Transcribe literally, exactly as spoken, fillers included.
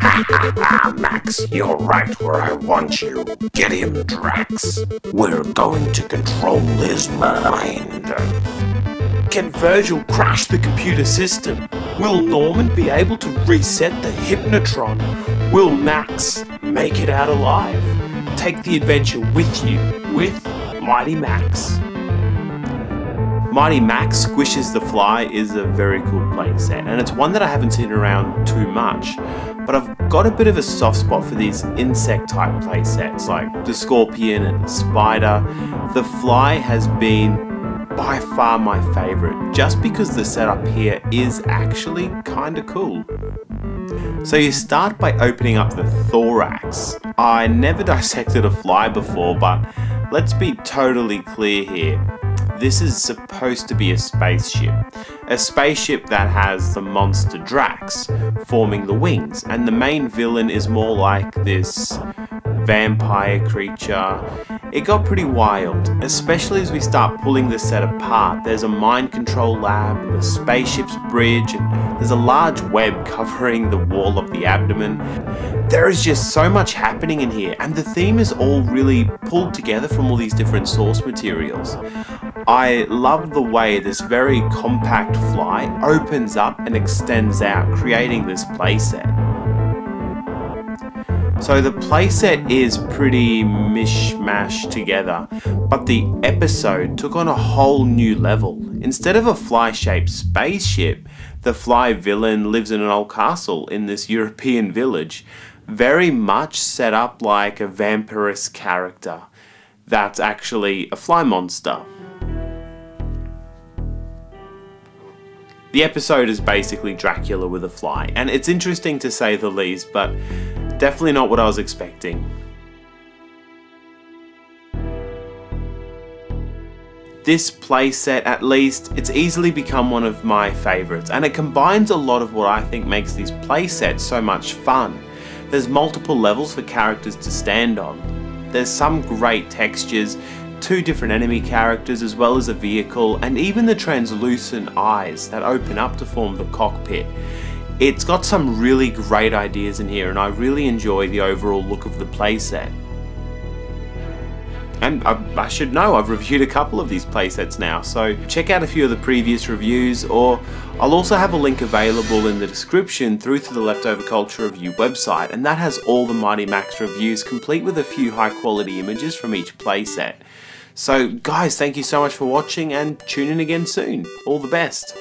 Ha ha ha, Max, you're right where I want you. Get him, Drax. We're going to control his mind. Can Virgil crash the computer system? Will Norman be able to reset the Hypnotron? Will Max make it out alive? Take the adventure with you with Mighty Max. Mighty Max Squishes the Fly is a very cool playing set, and it's one that I haven't seen around too much, but I've got a bit of a soft spot for these insect type play sets like the scorpion and the spider. The fly has been by far my favourite, just because the setup here is actually kinda cool. So you start by opening up the thorax. I never dissected a fly before, but let's be totally clear here. This is supposed to be a spaceship. A spaceship that has the monster Drax forming the wings, and the main villain is more like this vampire creature. It got pretty wild, especially as we start pulling this set apart. There's a mind control lab, and the spaceship's bridge, and there's a large web covering the wall of the abdomen. There is just so much happening in here, and the theme is all really pulled together from all these different source materials. I love the way this very compact fly opens up and extends out, creating this playset. So the playset is pretty mishmashed together, but the episode took on a whole new level. Instead of a fly-shaped spaceship, the fly villain lives in an old castle in this European village, very much set up like a vampirous character that's actually a fly monster. The episode is basically Dracula with a fly, and it's interesting to say the least, but definitely not what I was expecting. This playset, at least, it's easily become one of my favourites, and it combines a lot of what I think makes these playsets so much fun. There's multiple levels for characters to stand on. There's some great textures, two different enemy characters as well as a vehicle, and even the translucent eyes that open up to form the cockpit. It's got some really great ideas in here, and I really enjoy the overall look of the playset. And I, I should know, I've reviewed a couple of these playsets now, so check out a few of the previous reviews, or I'll also have a link available in the description through to the Leftover Culture Review website, and that has all the Mighty Max reviews, complete with a few high quality images from each playset. So guys, thank you so much for watching, and tune in again soon. All the best.